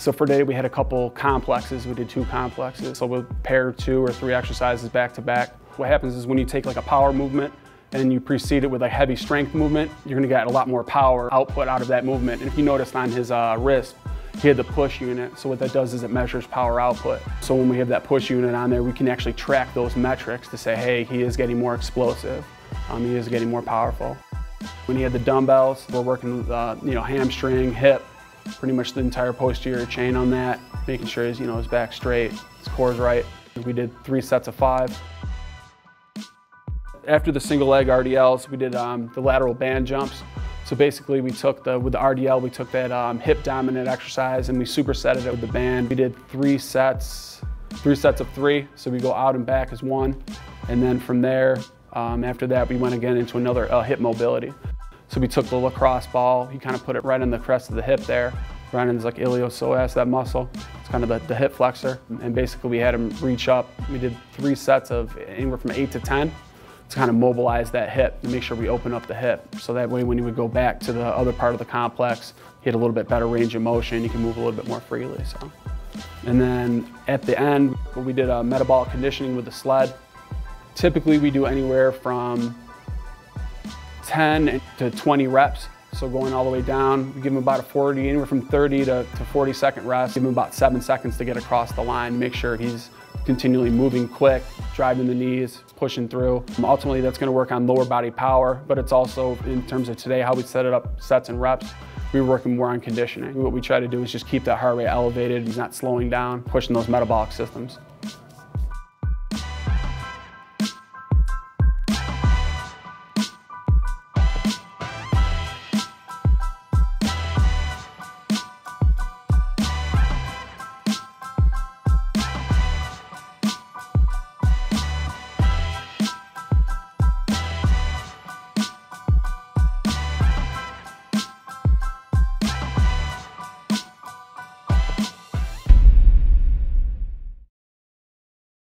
So for today, we had a couple complexes. We did two complexes. So we'll pair 2 or 3 exercises back to back. What happens is when you take like a power movement and you precede it with a heavy strength movement, you're gonna get a lot more power output out of that movement. And if you noticed on his wrist, he had the push unit. So what that does is it measures power output. So when we have that push unit on there, we can actually track those metrics to say, hey, he is getting more explosive. He is getting more powerful. When he had the dumbbells, we're working with, hamstring, hip, pretty much the entire posterior chain on that, making sure his, his back's straight, his core's right. We did 3 sets of 5. After the single leg RDLs, we did the lateral band jumps. So basically we took with the RDL, we took that hip dominant exercise and we supersetted it with the band. We did 3 sets of 3. So we go out and back as one. And then from there, after that, we went again into another hip mobility. So we took the lacrosse ball, he kind of put it right on the crest of the hip there, right in his like iliopsoas, that muscle. It's kind of the hip flexor. And basically we had him reach up. We did 3 sets of anywhere from 8 to 10. To kind of mobilize that hip, to make sure we open up the hip. So that way when you would go back to the other part of the complex, you had a little bit better range of motion, you can move a little bit more freely, so. And then at the end, we did a metabolic conditioning with the sled. Typically we do anywhere from 10 to 20 reps. So going all the way down, we give him about a 40, anywhere from 30 to 40 second rest. Give him about 7 seconds to get across the line, make sure he's continually moving quick, driving the knees, pushing through. Ultimately, that's gonna work on lower body power, but it's also, in terms of today, how we set it up, sets and reps, we were working more on conditioning. What we try to do is just keep that heart rate elevated, he's not slowing down, pushing those metabolic systems.